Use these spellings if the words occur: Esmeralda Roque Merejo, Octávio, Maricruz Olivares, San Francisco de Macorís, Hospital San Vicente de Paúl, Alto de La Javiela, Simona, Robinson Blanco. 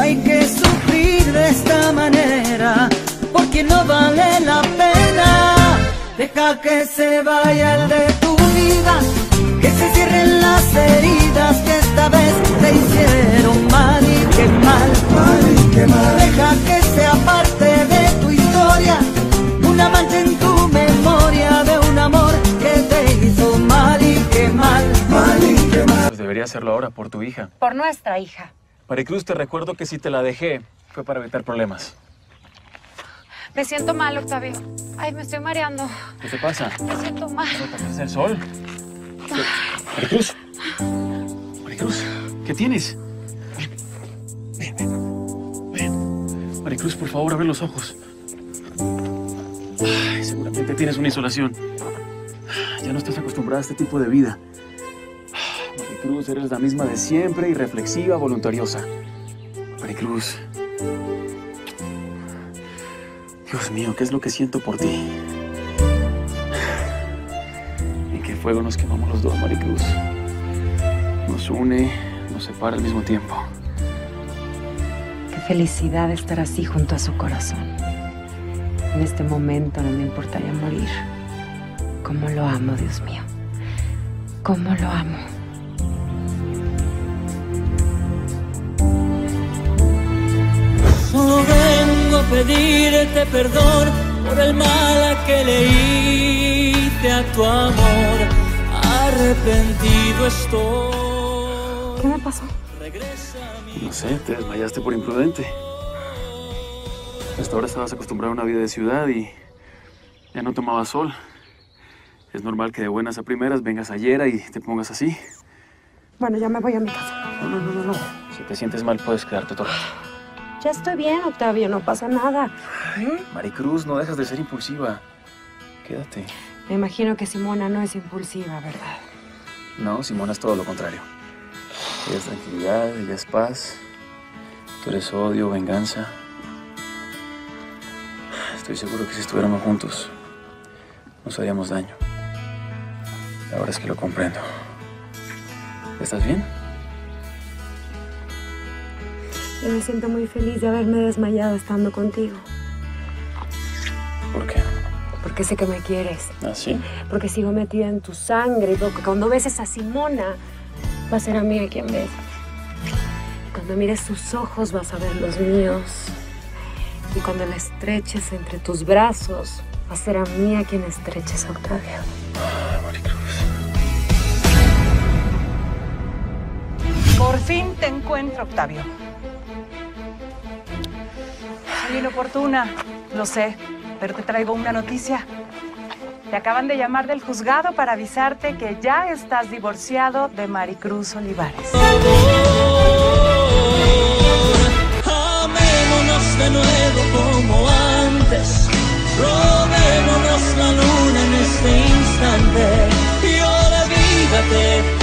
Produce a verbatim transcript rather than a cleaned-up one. hay que sufrir de esta manera, porque no vale la pena. Deja que se vaya el de tu vida, que se cierren las heridas que esta vez te hicieron mal y qué mal, mal y qué mal. Deja que sea parte de tu historia, una mancha en tu memoria de un amor que te hizo mal y qué mal, mal y qué mal. Pues debería hacerlo ahora por tu hija. Por nuestra hija. Maricruz, te recuerdo que si te la dejé fue para evitar problemas. Me siento mal, Octavio. Ay, me estoy mareando. ¿Qué te pasa? Me siento mal. ¿Es el sol? Maricruz. Maricruz, ¿qué tienes? Ven, ven, ven. Maricruz, por favor, abre los ojos. Ay, seguramente tienes una insolación. Ya no estás acostumbrada a este tipo de vida. Maricruz, eres la misma de siempre, irreflexiva, voluntariosa. Maricruz. Dios mío, ¿qué es lo que siento por ti? En qué fuego nos quemamos los dos, Maricruz. Nos une, nos separa al mismo tiempo. Qué felicidad estar así junto a su corazón. En este momento no me importaría morir. ¿Cómo lo amo, Dios mío? ¿Cómo lo amo? Pedirte perdón por el mal que le hice a tu amor. Arrepentido estoy. ¿Qué me pasó? No sé, te desmayaste por imprudente. Hasta ahora estabas acostumbrada a una vida de ciudad y ya no tomabas sol. Es normal que de buenas a primeras vengas ayer y te pongas así. Bueno, ya me voy a mi casa. No, no, no, no. Si te sientes mal, puedes quedarte todo el rato. Ya estoy bien, Octavio, no pasa nada. Ay, Maricruz, no dejas de ser impulsiva. Quédate. Me imagino que Simona no es impulsiva, ¿verdad? No, Simona es todo lo contrario. Ella es tranquilidad, ella es paz. Tú eres odio, venganza. Estoy seguro que si estuviéramos juntos, nos haríamos daño. La verdad es que lo comprendo. ¿Estás bien? Yo me siento muy feliz de haberme desmayado estando contigo. ¿Por qué? Porque sé que me quieres. ¿Ah, sí? Porque sigo metida en tu sangre. Porque cuando beses a Simona, va a ser a mí a quien ves. Cuando mires sus ojos, vas a ver los míos. Y cuando la estreches entre tus brazos, va a ser a mí a quien estreches, Octavio. Ah, Maricruz. Por fin te encuentro, Octavio. Inoportuna, lo sé, pero te traigo una noticia. Te acaban de llamar del juzgado para avisarte que ya estás divorciado de Maricruz Olivares. Por favor, amémonos de nuevo como antes. Robémonos la luna en este instante y olvídate.